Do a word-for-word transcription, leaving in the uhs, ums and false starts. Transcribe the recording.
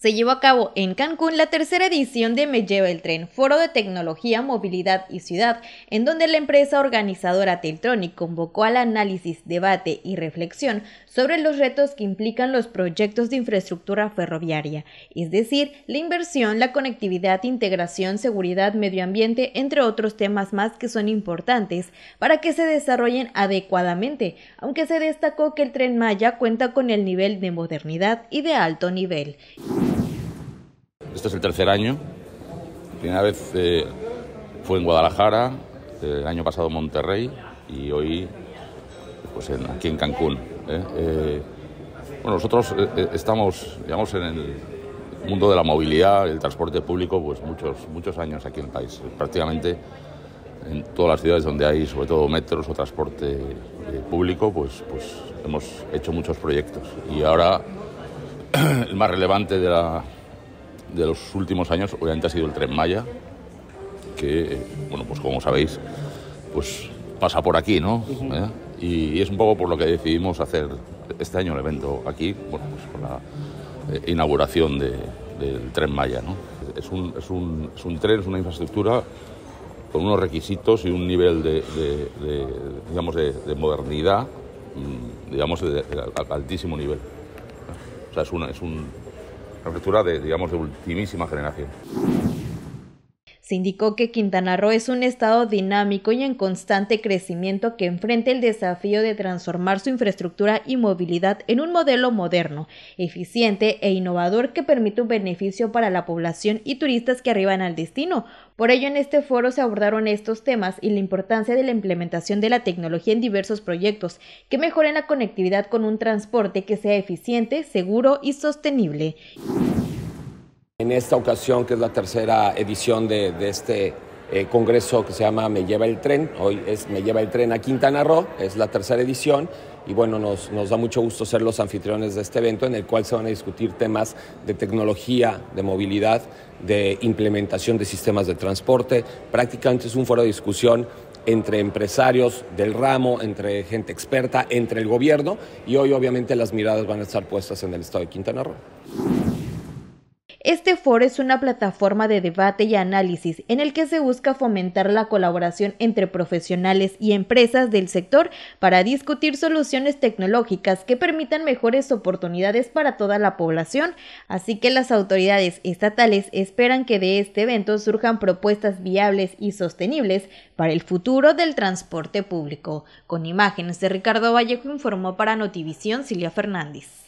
Se llevó a cabo en Cancún la tercera edición de Me Lleva el Tren, foro de tecnología, movilidad y ciudad, en donde la empresa organizadora Teltronic convocó al análisis, debate y reflexión sobre los retos que implican los proyectos de infraestructura ferroviaria, es decir, la inversión, la conectividad, integración, seguridad, medio ambiente, entre otros temas más que son importantes para que se desarrollen adecuadamente, aunque se destacó que el Tren Maya cuenta con el nivel de modernidad y de alto nivel. Este es el tercer año. La primera vez eh, fue en Guadalajara, eh, el año pasado Monterrey y hoy pues en, aquí en Cancún. ¿eh? Eh, bueno, nosotros eh, estamos, digamos, en el mundo de la movilidad, el transporte público, pues muchos, muchos años aquí en el país. Prácticamente en todas las ciudades donde hay, sobre todo metros o transporte eh, público, pues, pues hemos hecho muchos proyectos. Y ahora el más relevante de la de los últimos años, obviamente, ha sido el Tren Maya, que, bueno, pues como sabéis, pues pasa por aquí, ¿no? Uh-huh. ¿Eh? Y, y es un poco por lo que decidimos hacer este año el evento aquí, bueno, pues con la eh, inauguración de, del Tren Maya, ¿no? Es un, es, un, es un tren, es una infraestructura con unos requisitos y un nivel de, de, de, digamos, de, de modernidad, digamos, de, de, de altísimo nivel. O sea, es una... Es un, Infraestructura de, digamos, de ultimísima generación. Se indicó que Quintana Roo es un estado dinámico y en constante crecimiento que enfrenta el desafío de transformar su infraestructura y movilidad en un modelo moderno, eficiente e innovador que permite un beneficio para la población y turistas que arriban al destino. Por ello, en este foro se abordaron estos temas y la importancia de la implementación de la tecnología en diversos proyectos que mejoren la conectividad con un transporte que sea eficiente, seguro y sostenible. En esta ocasión, que es la tercera edición de, de este eh, congreso que se llama Me Lleva el Tren, hoy es Me Lleva el Tren a Quintana Roo, es la tercera edición y bueno, nos, nos da mucho gusto ser los anfitriones de este evento en el cual se van a discutir temas de tecnología, de movilidad, de implementación de sistemas de transporte. Prácticamente es un foro de discusión entre empresarios del ramo, entre gente experta, entre el gobierno y hoy obviamente las miradas van a estar puestas en el estado de Quintana Roo. Este foro es una plataforma de debate y análisis en el que se busca fomentar la colaboración entre profesionales y empresas del sector para discutir soluciones tecnológicas que permitan mejores oportunidades para toda la población, así que las autoridades estatales esperan que de este evento surjan propuestas viables y sostenibles para el futuro del transporte público. Con imágenes de Ricardo Vallejo informó para Notivisión Cilia Fernández.